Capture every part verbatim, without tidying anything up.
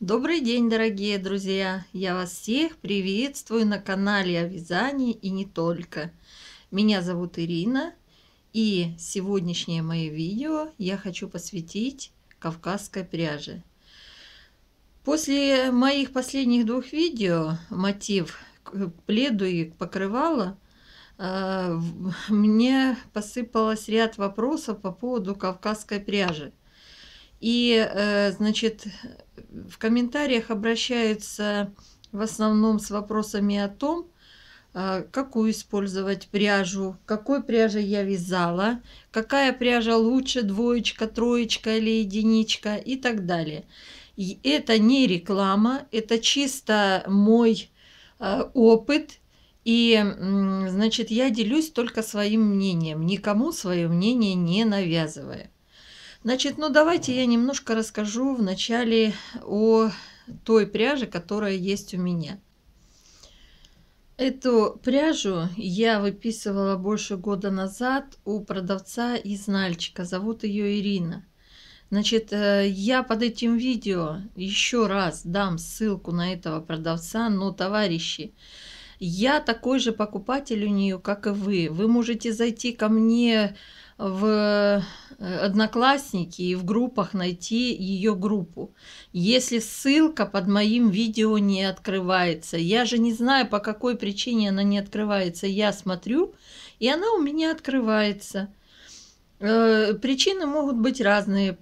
Добрый день, дорогие друзья! Я вас всех приветствую на канале о вязании и не только. Меня зовут Ирина, и сегодняшнее мое видео я хочу посвятить кавказской пряже. После моих последних двух видео мотив к пледу и к покрывалу мне посыпалось ряд вопросов по поводу кавказской пряжи. И, значит, в комментариях обращаются в основном с вопросами о том, какую использовать пряжу, какой пряжей я вязала, какая пряжа лучше, двоечка, троечка или единичка и так далее. И это не реклама, это чисто мой опыт. И, значит, я делюсь только своим мнением, никому свое мнение не навязывая. Значит, ну давайте я немножко расскажу вначале о той пряже, которая есть у меня. Эту пряжу я выписывала больше года назад у продавца из Нальчика. Зовут ее Ирина. Значит, я под этим видео еще раз дам ссылку на этого продавца, но, товарищи, я такой же покупатель у нее, как и вы. Вы можете зайти ко мне в Одноклассники и в группах найти ее группу, если ссылка под моим видео не открывается. Я же не знаю, по какой причине она не открывается. Я смотрю, и она у меня открывается. Причины могут быть разные,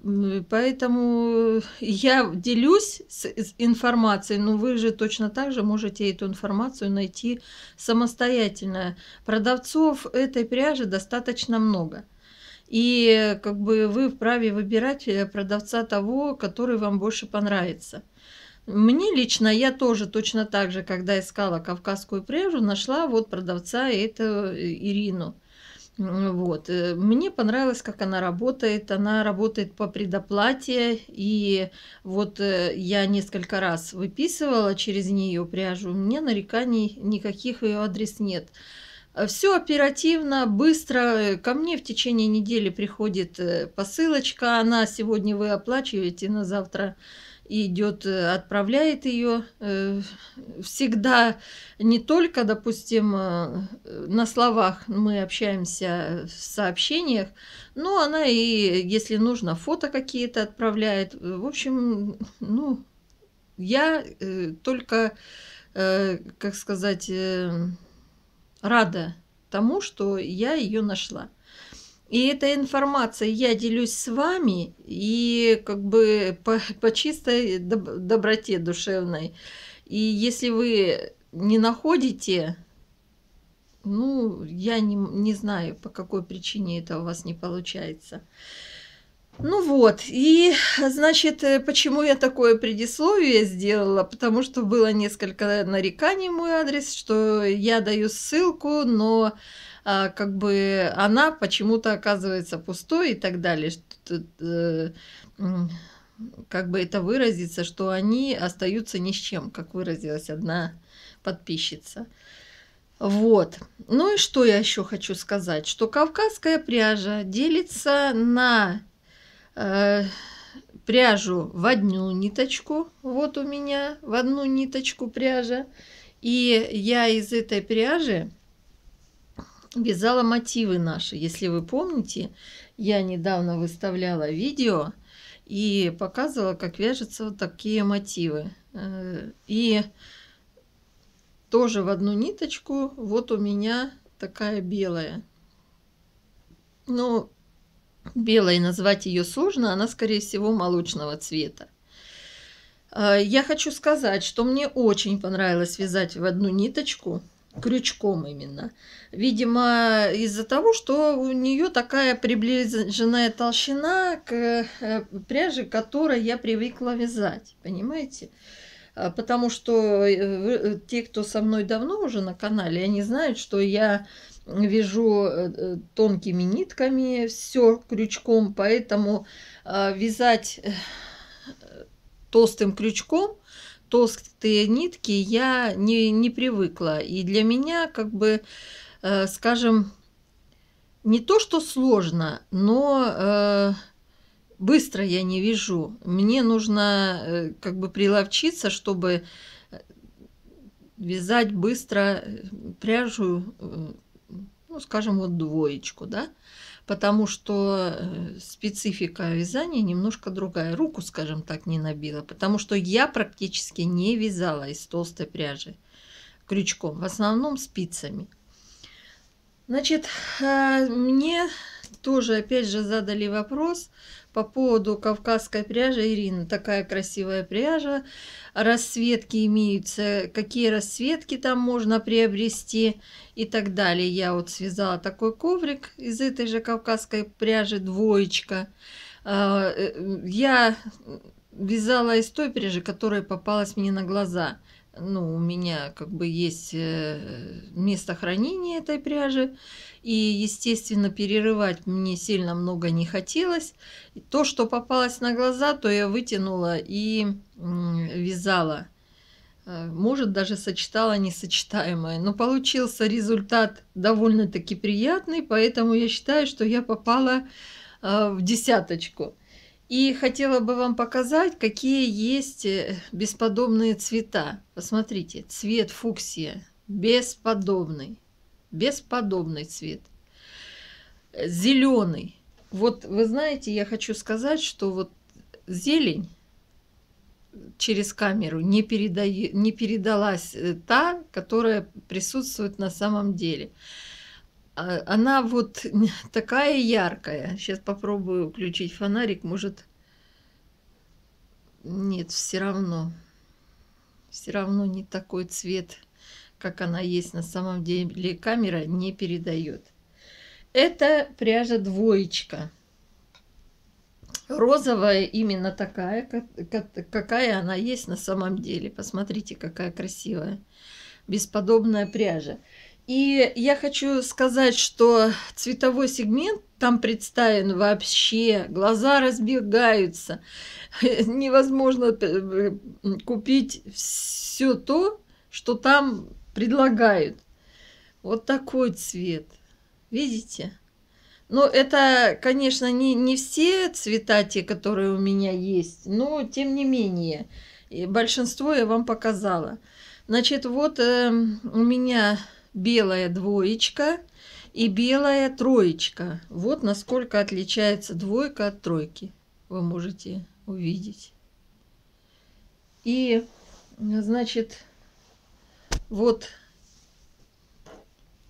поэтому я делюсь с информацией, но вы же точно так же можете эту информацию найти самостоятельно. Продавцов этой пряжи достаточно много. И как бы вы вправе выбирать продавца того, который вам больше понравится. Мне лично, я тоже точно так же, когда искала кавказскую пряжу, нашла вот продавца, это Ирину. Вот. Мне понравилось, как она работает. Она работает по предоплате. И вот я несколько раз выписывала через нее пряжу. У меня нареканий никаких в ее адрес нет. Все оперативно, быстро. Ко мне в течение недели приходит посылочка. Она сегодня вы оплачиваете, на завтра идет, отправляет ее. Всегда не только, допустим, на словах мы общаемся в сообщениях, но она и, если нужно, фото какие-то отправляет. В общем, ну, я только, как сказать, рада тому, что я ее нашла. И эта информация я делюсь с вами, и как бы по, по чистой доб- доброте душевной. И если вы не находите, ну, я не, не знаю, по какой причине это у вас не получается. Ну вот, и, значит, почему я такое предисловие сделала? Потому что было несколько нареканий в мой адрес, что я даю ссылку, но а, как бы она почему-то оказывается пустой и так далее. Что, э, как бы это выразиться, что они остаются ни с чем, как выразилась одна подписчица. Вот. Ну и что я еще хочу сказать? Что кавказская пряжа делится на пряжу в одну ниточку, вот у меня в одну ниточку пряжа, и я из этой пряжи вязала мотивы наши. Если вы помните, я недавно выставляла видео и показывала, как вяжутся вот такие мотивы. И тоже в одну ниточку вот у меня такая белая. Ну, белой назвать ее сложно, она, скорее всего, молочного цвета. Я хочу сказать, что мне очень понравилось вязать в одну ниточку, крючком именно. Видимо, из-за того, что у нее такая приближенная толщина к пряже, которой я привыкла вязать, понимаете? Потому что те, кто со мной давно уже на канале, они знают, что я вяжу тонкими нитками, все крючком, поэтому вязать толстым крючком, толстые нитки я не, не привыкла. И для меня, как бы, скажем, не то что сложно, но быстро я не вяжу. Мне нужно как бы приловчиться, чтобы вязать быстро пряжу, ну, скажем, вот двоечку, да, потому что специфика вязания немножко другая. Руку, скажем так, не набила, потому что я практически не вязала из толстой пряжи крючком, в основном спицами. Значит, мне тоже, опять же, задали вопрос по поводу кавказской пряжи. Ирина, такая красивая пряжа, расцветки имеются, какие расцветки там можно приобрести и так далее. Я вот связала такой коврик из этой же кавказской пряжи, двоечка. Я вязала из той пряжи, которая попалась мне на глаза. Ну, у меня как бы есть место хранения этой пряжи, и, естественно, перерывать мне сильно много не хотелось. И то, что попалось на глаза, то я вытянула и вязала. Может, даже сочетала несочетаемое. Но получился результат довольно-таки приятный, поэтому я считаю, что я попала в десяточку. И хотела бы вам показать, какие есть бесподобные цвета. Посмотрите, цвет фуксия. Бесподобный. Бесподобный цвет. Зеленый. Вот вы знаете, я хочу сказать, что вот зелень через камеру не, переда... не передалась та, которая присутствует на самом деле. Она вот такая яркая. Сейчас попробую включить фонарик. Может, нет, все равно. Все равно не такой цвет, как она есть на самом деле. Камера не передает. Это пряжа двоечка. Розовая именно такая, какая она есть на самом деле. Посмотрите, какая красивая. Бесподобная пряжа. И я хочу сказать, что цветовой сегмент там представлен вообще, глаза разбегаются, невозможно купить все то, что там предлагают. Вот такой цвет, видите? Но это, конечно, не, не все цвета, те, которые у меня есть, но тем не менее, большинство я вам показала. Значит, вот э, у меня... белая двоечка и белая троечка. Вот насколько отличается двойка от тройки. Вы можете увидеть. И, значит, вот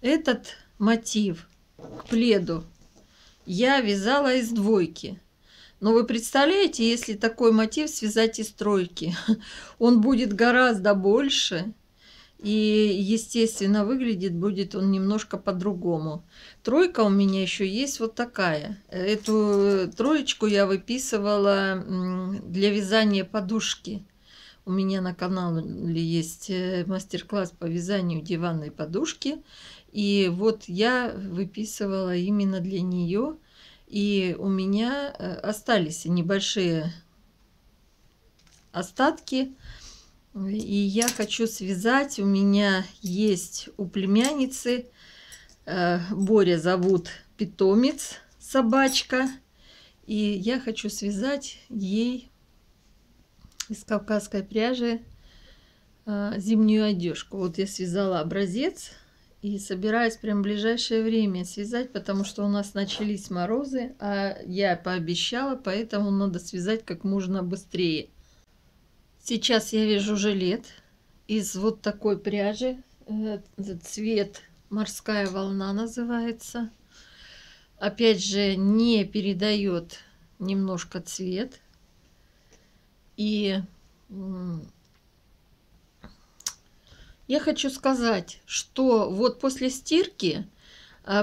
этот мотив к пледу я вязала из двойки. Но вы представляете, если такой мотив связать из тройки, он будет гораздо больше. И, естественно, выглядит будет он немножко по-другому. Тройка у меня еще есть вот такая. Эту троечку я выписывала для вязания подушки. У меня на канале есть мастер-класс по вязанию диванной подушки. И вот я выписывала именно для нее. И у меня остались небольшие остатки. И я хочу связать, у меня есть у племянницы, э, Боря зовут, питомец, собачка. И я хочу связать ей из кавказской пряжи э, зимнюю одежку. Вот я связала образец и собираюсь прям в ближайшее время связать, потому что у нас начались морозы, а я пообещала, поэтому надо связать как можно быстрее. Сейчас я вяжу жилет из вот такой пряжи, цвет морская волна называется. Опять же, не передает немножко цвет. И я хочу сказать, что вот после стирки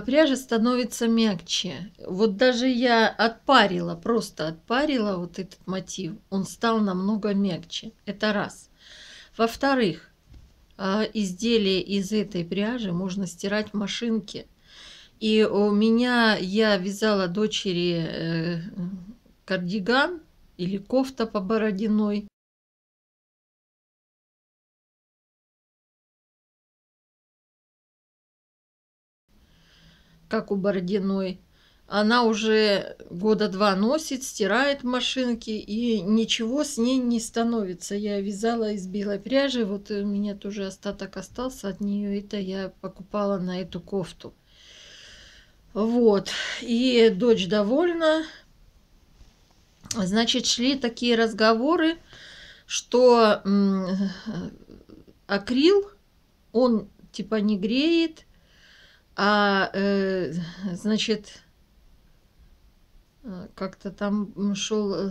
пряжа становится мягче. Вот даже я отпарила, просто отпарила вот этот мотив. Он стал намного мягче. Это раз. Во-вторых, изделия из этой пряжи можно стирать в машинке. И у меня, я вязала дочери кардиган или кофта по Бородиной. Как у Бородиной. она уже года два носит, стирает в машинке, и ничего с ней не становится. Я вязала из белой пряжи, вот у меня тоже остаток остался от нее, это я покупала на эту кофту. Вот, и дочь довольна. Значит, шли такие разговоры, что акрил, он типа не греет, а, э, значит, как-то там шел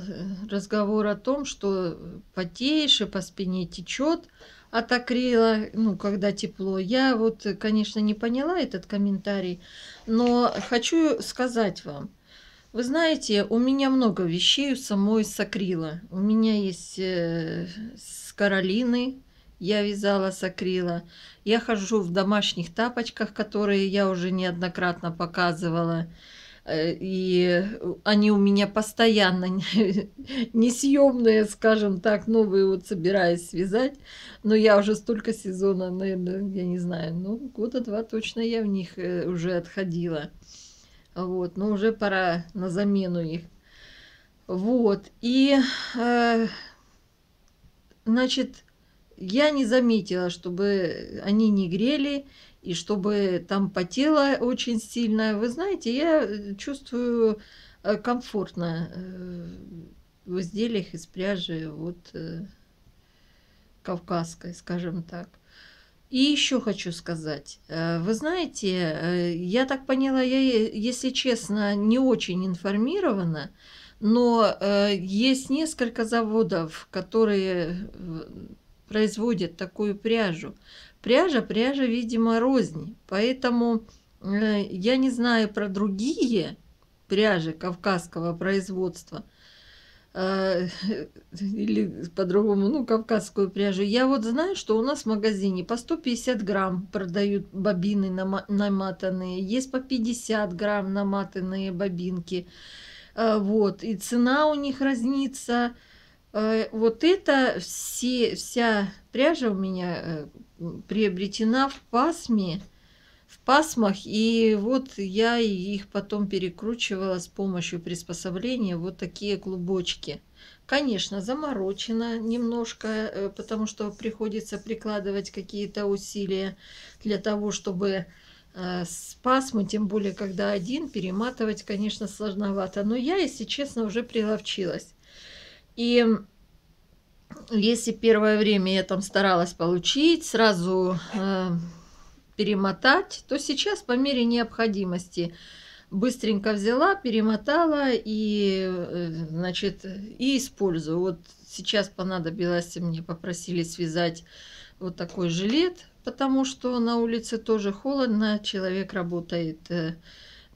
разговор о том, что потеешь и по спине течет от акрила, ну, когда тепло. Я вот, конечно, не поняла этот комментарий, но хочу сказать вам. Вы знаете, у меня много вещей у самой с акрила. У меня есть э, с Каролины, я вязала с акрила. Я хожу в домашних тапочках, которые я уже неоднократно показывала. Э, и они у меня постоянно несъемные, скажем так, новые вот собираюсь связать. Но я уже столько сезона, наверное, я не знаю, ну, года два точно я в них э, уже отходила. Вот, но уже пора на замену их. Вот, и, э, значит, я не заметила, чтобы они не грели, и чтобы там потело очень сильно. Вы знаете, я чувствую комфортно в изделиях из пряжи, вот, э, кавказской, скажем так. И еще хочу сказать, вы знаете, я так поняла, я, если честно, не очень информирована, но есть несколько заводов, которые производят такую пряжу. Пряжа, пряжа, видимо, рознь, поэтому я не знаю про другие пряжи кавказского производства, или по-другому, ну, кавказскую пряжу. Я вот знаю, что у нас в магазине по сто пятьдесят грамм продают бобины наматанные, есть по пятьдесят грамм наматанные бобинки, вот, и цена у них разнится. Вот это все, вся пряжа у меня приобретена в пасме, в пасмах, и вот я их потом перекручивала с помощью приспособления, вот такие клубочки. Конечно, заморочено немножко, потому что приходится прикладывать какие-то усилия для того, чтобы с пасмы, тем более когда один, перематывать, конечно, сложновато. Но я, если честно, уже приловчилась. И если первое время я там старалась получить сразу перемотать, то сейчас по мере необходимости быстренько взяла, перемотала и, значит, и использую. Вот сейчас понадобилось, мне попросили связать вот такой жилет, потому что на улице тоже холодно, человек работает в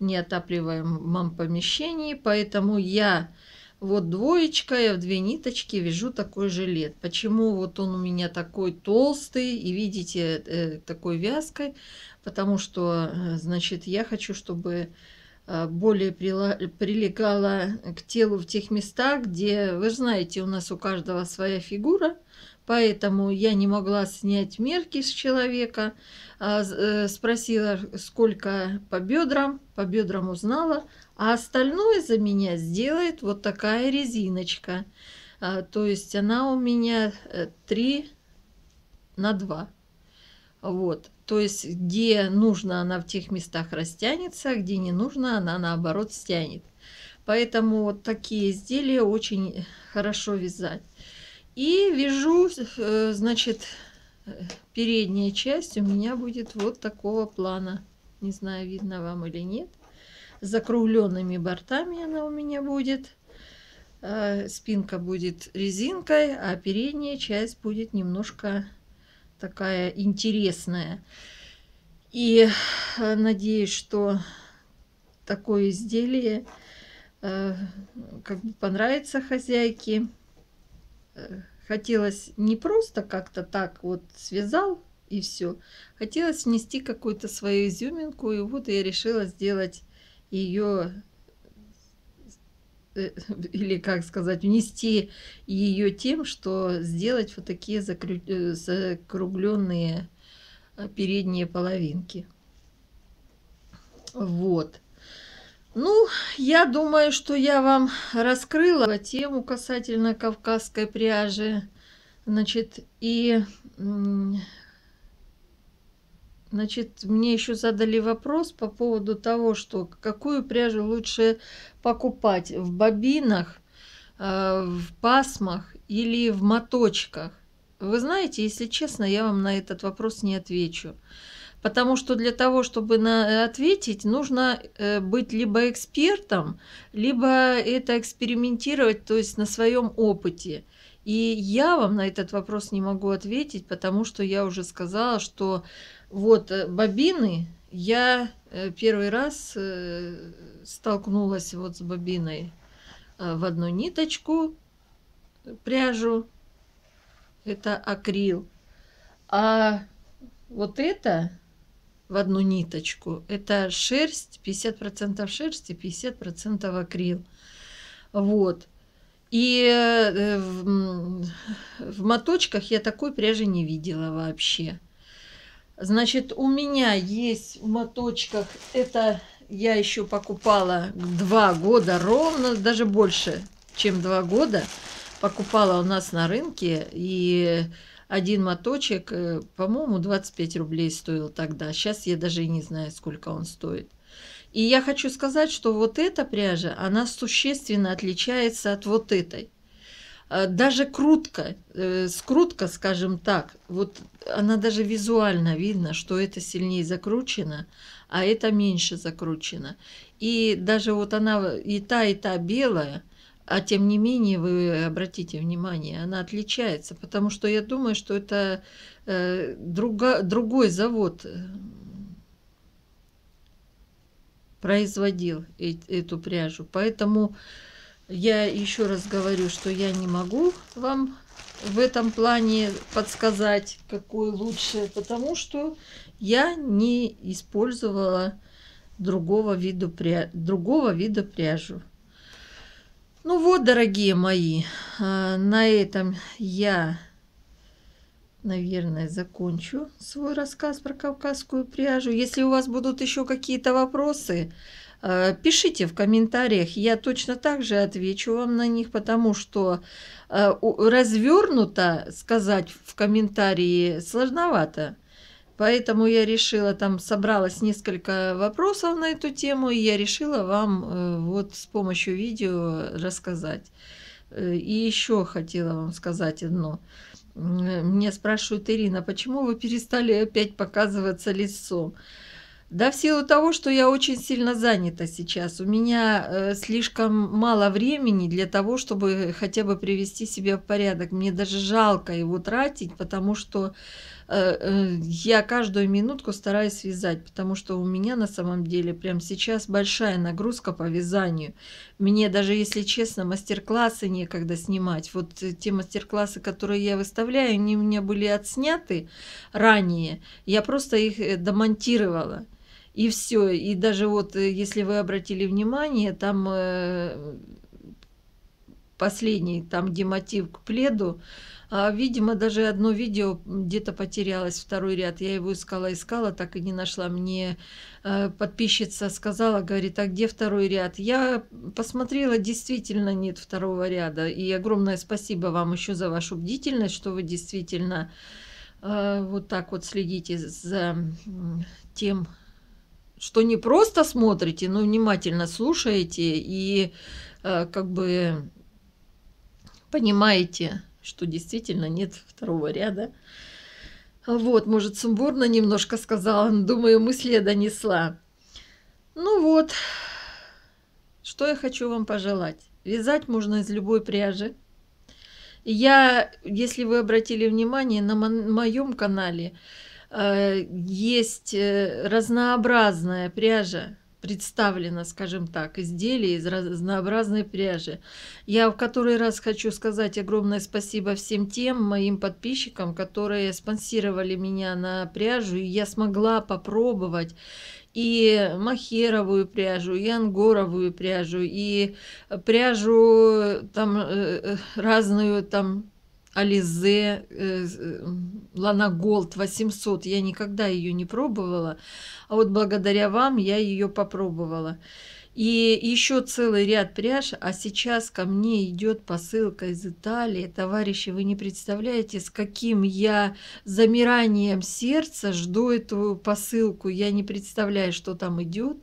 неотапливаемом помещении, поэтому я вот двоечка, я в две ниточки вяжу такой жилет. Почему вот он у меня такой толстый и, видите, такой вязкой? Потому что, значит, я хочу, чтобы более прилегала к телу в тех местах, где, вы же знаете, у нас у каждого своя фигура, поэтому я не могла снять мерки с человека. Спросила, сколько по бедрам, по бедрам узнала, а остальное за меня сделает вот такая резиночка. То есть она у меня три на два. Вот. То есть где нужно, она в тех местах растянется, а где не нужно, она наоборот стянет. Поэтому вот такие изделия очень хорошо вязать. И вяжу, значит, передняя часть у меня будет вот такого плана. Не знаю, видно вам или нет. С закругленными бортами она у меня будет. Спинка будет резинкой, а передняя часть будет немножко такая интересная. И надеюсь, что такое изделие как бы понравится хозяйке. Хотелось не просто как-то так вот связал и все. Хотелось внести какую-то свою изюминку. И вот я решила сделать ее, или как сказать, внести ее тем, что сделать вот такие закру... закругленные передние половинки. Вот. Ну, я думаю, что я вам раскрыла тему касательно кавказской пряжи. Значит, и значит, мне еще задали вопрос по поводу того, что какую пряжу лучше покупать в бобинах, в пасмах или в моточках. Вы знаете, если честно, я вам на этот вопрос не отвечу. Потому что для того, чтобы на ответить, нужно быть либо экспертом, либо это экспериментировать, то есть на своем опыте. И я вам на этот вопрос не могу ответить, потому что я уже сказала, что вот бобины, я первый раз столкнулась вот с бобиной в одну ниточку, пряжу, это акрил. А вот это в одну ниточку, это шерсть, пятьдесят процентов шерсти, пятьдесят процентов акрил. Вот. И в, в моточках я такой пряжи не видела вообще. Значит, у меня есть в моточках, это я еще покупала два года ровно, даже больше, чем два года. Покупала у нас на рынке, и один моточек, по-моему, двадцать пять рублей стоил тогда. Сейчас я даже и не знаю, сколько он стоит. И я хочу сказать, что вот эта пряжа, она существенно отличается от вот этой. Даже крутка, скрутка, скажем так, вот она даже визуально видно, что это сильнее закручено, а это меньше закручено. И даже вот она и та, и та белая. А тем не менее, вы обратите внимание, она отличается, потому что я думаю, что это э, друга, другой завод производил э, эту пряжу. Поэтому я еще раз говорю, что я не могу вам в этом плане подсказать, какой лучше, потому что я не использовала другого вида, пря... другого вида пряжу. Ну вот, дорогие мои, на этом я, наверное, закончу свой рассказ про кавказскую пряжу. Если у вас будут еще какие-то вопросы, пишите в комментариях, я точно так же отвечу вам на них, потому что развернуто сказать в комментарии сложновато. Поэтому я решила, там собралось несколько вопросов на эту тему, и я решила вам вот с помощью видео рассказать. И еще хотела вам сказать одно. Меня спрашивают: Ирина, почему вы перестали опять показываться лицом? Да в силу того, что я очень сильно занята сейчас. У меня слишком мало времени для того, чтобы хотя бы привести себя в порядок. Мне даже жалко его тратить, потому что я каждую минутку стараюсь вязать, потому что у меня на самом деле прямо сейчас большая нагрузка по вязанию. Мне даже, если честно, мастер-классы некогда снимать. Вот те мастер-классы, которые я выставляю, они у меня были отсняты ранее. Я просто их домонтировала. И все. И даже вот, если вы обратили внимание, там э, последний, там где мотив к пледу, э, видимо, даже одно видео где-то потерялось, второй ряд. Я его искала-искала, так и не нашла. Мне э, подписчица сказала, говорит, а где второй ряд? Я посмотрела, действительно нет второго ряда. И огромное спасибо вам еще за вашу бдительность, что вы действительно э, вот так вот следите за тем, что не просто смотрите, но внимательно слушаете и э, как бы понимаете, что действительно нет второго ряда. Вот, может, сумбурно немножко сказала, но, думаю, мысли донесла. Ну вот, что я хочу вам пожелать. Вязать можно из любой пряжи. Я, если вы обратили внимание, на моем канале есть разнообразная пряжа, представлена, скажем так, изделия из разнообразной пряжи. Я в который раз хочу сказать огромное спасибо всем тем моим подписчикам, которые спонсировали меня на пряжу, и я смогла попробовать и махеровую пряжу, и ангоровую пряжу, и пряжу там разную, там Ализе, ланаголд восемьсот, я никогда ее не пробовала, а вот благодаря вам я ее попробовала. И еще целый ряд пряж, а сейчас ко мне идет посылка из Италии. Товарищи, вы не представляете, с каким я замиранием сердца жду эту посылку. Я не представляю, что там идет,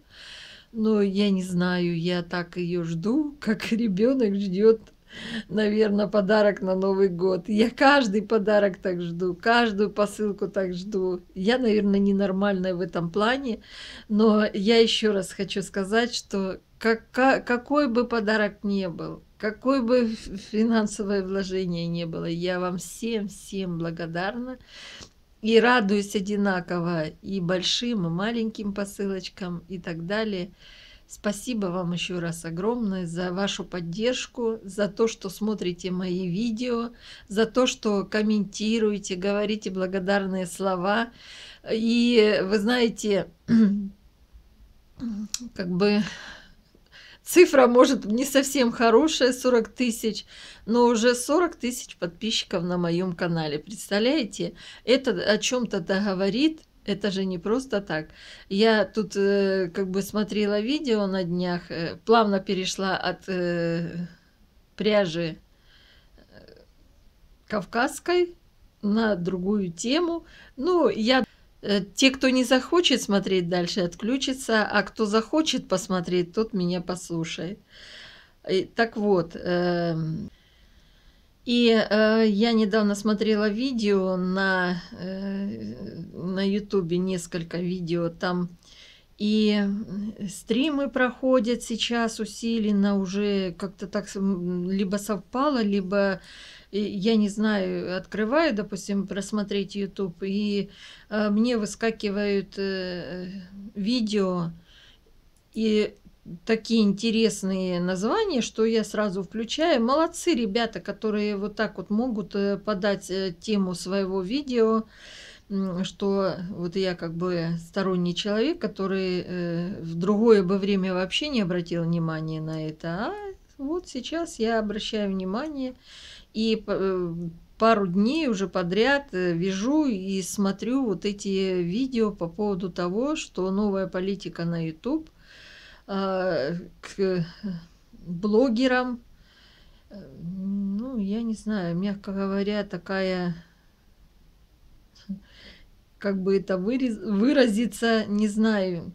но я не знаю, я так ее жду, как ребенок ждет, наверное, подарок на Новый год. Я каждый подарок так жду, каждую посылку так жду. Я, наверное, ненормальная в этом плане, но я еще раз хочу сказать, что как, какой бы подарок ни был, какое бы финансовое вложение ни было, я вам всем-всем благодарна и радуюсь одинаково и большим, и маленьким посылочкам и так далее. Спасибо вам еще раз огромное за вашу поддержку, за то, что смотрите мои видео, за то, что комментируете, говорите благодарные слова. И вы знаете, как бы цифра может не совсем хорошая, сорок тысяч, но уже сорок тысяч подписчиков на моем канале. Представляете, это о чем-то говорит. Это же не просто так. Я тут э, как бы смотрела видео на днях, э, плавно перешла от э, пряжи кавказской на другую тему. Ну, я... Э, те, кто не захочет смотреть дальше, отключится, а кто захочет посмотреть, тот меня послушает. И, так вот... Э, И э, я недавно смотрела видео на Ютубе, э, на несколько видео там, и стримы проходят сейчас усиленно, уже как-то так либо совпало, либо, я не знаю, открываю, допустим, просмотреть YouTube, и э, мне выскакивают э, видео, и... такие интересные названия, что я сразу включаю. Молодцы ребята, которые вот так вот могут подать тему своего видео, что вот я как бы сторонний человек, который в другое бы время вообще не обратил внимания на это. А вот сейчас я обращаю внимание и пару дней уже подряд вижу и смотрю вот эти видео по поводу того, что новая политика на YouTube к блогерам, ну, я не знаю, мягко говоря, такая, как бы это выразиться, не знаю,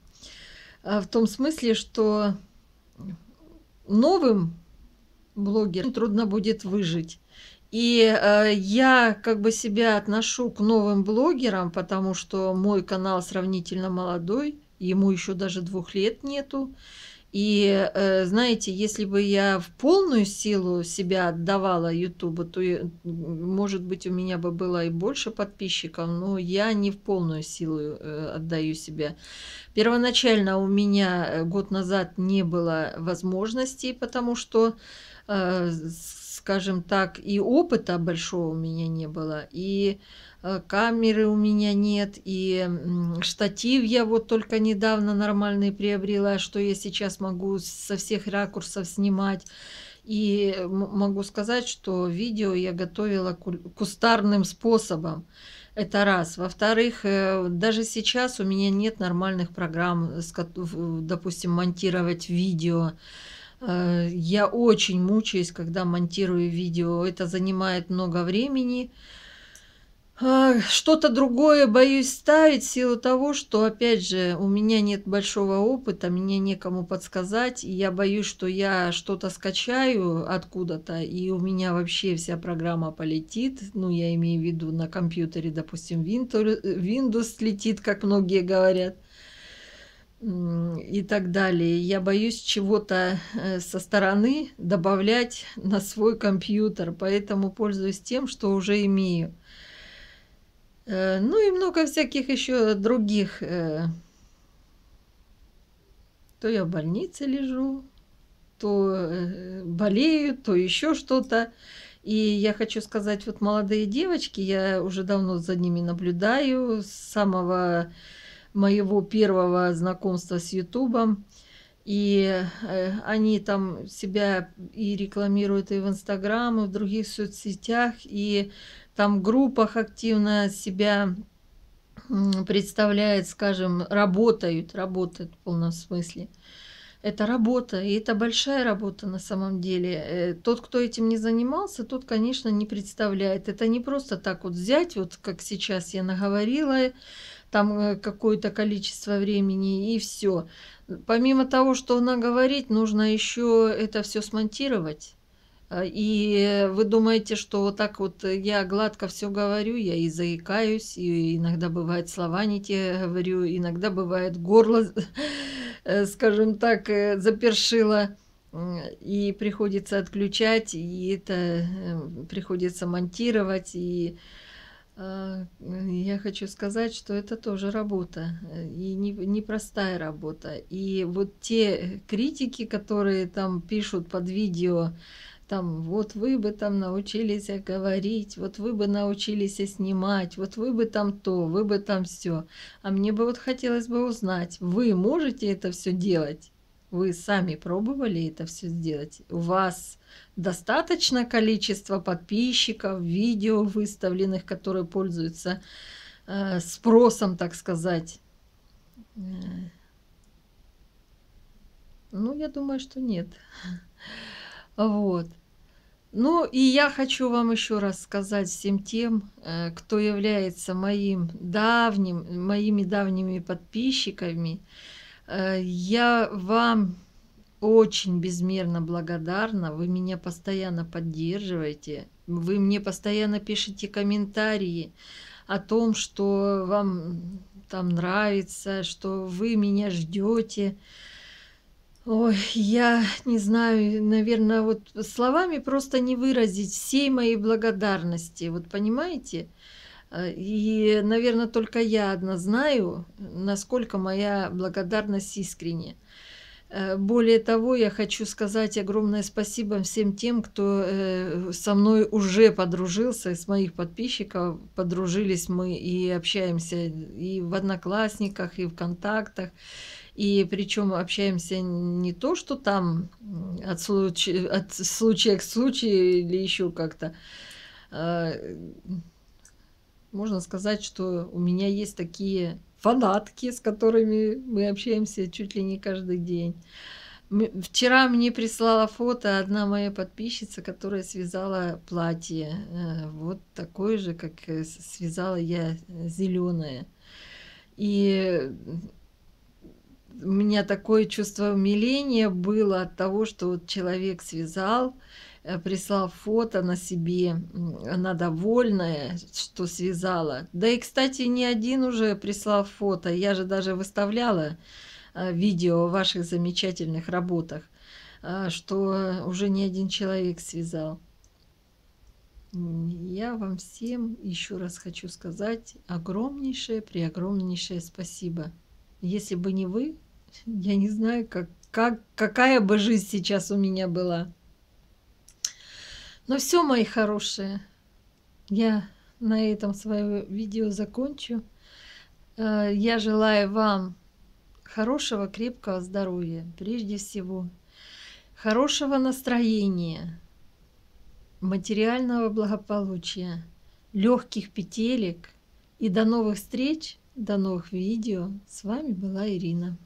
в том смысле, что новым блогерам трудно будет выжить. И э, я как бы себя отношу к новым блогерам, потому что мой канал сравнительно молодой, ему еще даже двух лет нету. И, э, знаете, если бы я в полную силу себя отдавала Ютубу, то, может быть, у меня бы было и больше подписчиков, но я не в полную силу э, отдаю себя. Первоначально у меня год назад не было возможностей, потому что, э, скажем так, и опыта большого у меня не было, и... камеры у меня нет, и штатив я вот только недавно нормальный приобрела, что я сейчас могу со всех ракурсов снимать. И могу сказать, что видео я готовила кустарным способом. Это раз. Во-вторых, даже сейчас у меня нет нормальных программ, допустим, монтировать видео. Я очень мучаюсь, когда монтирую видео. Это занимает много времени. Что-то другое боюсь ставить в силу того, что, опять же, у меня нет большого опыта, мне некому подсказать, и я боюсь, что я что-то скачаю откуда-то, и у меня вообще вся программа полетит, ну, я имею в виду на компьютере, допустим, Windows летит, как многие говорят, и так далее. Я боюсь чего-то со стороны добавлять на свой компьютер, поэтому пользуюсь тем, что уже имею. Ну и много всяких еще других. То я в больнице лежу, то болею, то еще что-то. И я хочу сказать, вот молодые девочки, я уже давно за ними наблюдаю, с самого моего первого знакомства с Ютубом. И они там себя и рекламируют и в Инстаграм, и в других соцсетях, и там в группах активно себя представляет, скажем, работают, работают в полном смысле. Это работа, и это большая работа на самом деле. Тот, кто этим не занимался, тот, конечно, не представляет. Это не просто так вот взять, вот как сейчас я наговорила, там какое-то количество времени и все. Помимо того, что она говорит, нужно еще это все смонтировать. И вы думаете, что вот так вот я гладко все говорю, я и заикаюсь, и иногда бывают слова не те говорю, иногда бывает горло, скажем так, запершило, и приходится отключать, и это приходится монтировать. И я хочу сказать, что это тоже работа, и непростая работа. И вот те критики, которые там пишут под видео, там, вот вы бы там научились говорить, вот вы бы научились снимать, вот вы бы там то, вы бы там все. А мне бы вот хотелось бы узнать, вы можете это все делать? Вы сами пробовали это все сделать? У вас достаточно количества подписчиков, видео выставленных, которые пользуются э, спросом, так сказать? Э, ну, я думаю, что нет. Вот. Ну и я хочу вам еще раз сказать всем тем, кто является моим давним, моими давними подписчиками, я вам очень безмерно благодарна, вы меня постоянно поддерживаете, вы мне постоянно пишете комментарии о том, что вам там нравится, что вы меня ждете. Ой, я не знаю, наверное, вот словами просто не выразить всей моей благодарности, вот понимаете? И, наверное, только я одна знаю, насколько моя благодарность искренне. Более того, я хочу сказать огромное спасибо всем тем, кто со мной уже подружился, из моих подписчиков подружились мы и общаемся и в Одноклассниках, и в ВКонтактах. И причем общаемся не то, что там от случая, от случая к случаю или еще как-то. Можно сказать, что у меня есть такие фанатки, с которыми мы общаемся чуть ли не каждый день. Вчера мне прислала фото одна моя подписчица, которая связала платье. Вот такое же, как связала я, зеленое. И у меня такое чувство умиления было от того, что вот человек связал, прислал фото на себе, она довольная, что связала. Да и, кстати, не один уже прислал фото, я же даже выставляла видео о ваших замечательных работах, что уже не один человек связал. Я вам всем еще раз хочу сказать огромнейшее, преогромнейшее спасибо. Если бы не вы, я не знаю, как, как, какая бы жизнь сейчас у меня была. Но все, мои хорошие, я на этом свое видео закончу. Я желаю вам хорошего, крепкого здоровья, прежде всего, хорошего настроения, материального благополучия, легких петелек и до новых встреч. До новых видео. С вами была Ирина.